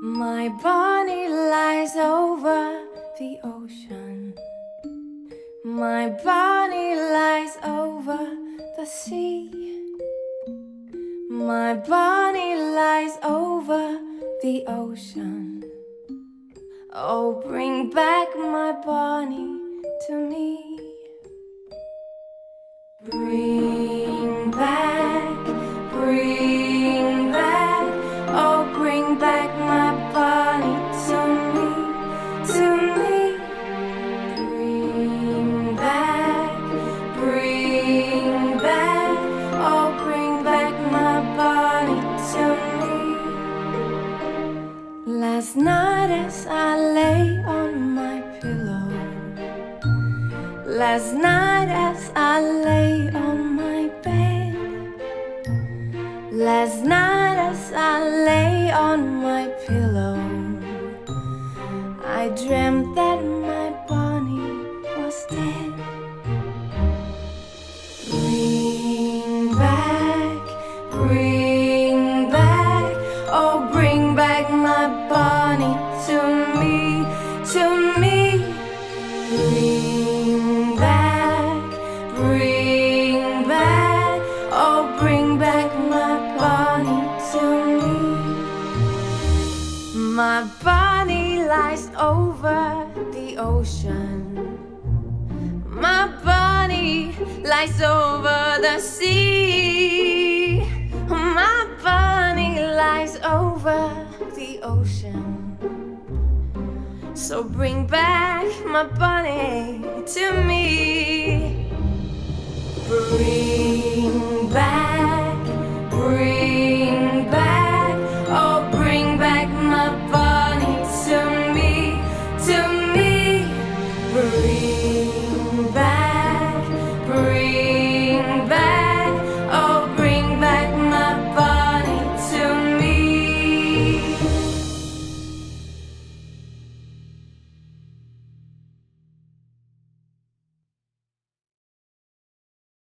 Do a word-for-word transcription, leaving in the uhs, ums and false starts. My body lies over the ocean. My body lies over the sea. My body lies over the ocean. Oh, bring back my body to me. Bring back, bring back, oh, bring back my body to me, to me. Bring back, bring back, oh, bring back my body to me. Last night as I lay on my pillow, last night as I lay on my bed, last night as I lay on my pillow, I dreamt that my Bonnie was dead. Bring back, bring back, oh, bring back my Bonnie to me, to me. Bring back, bring back, oh, bring back my body to me. My body lies over the ocean. My body lies over the sea. My body lies over the ocean. So bring back my body to me. Bring back, bring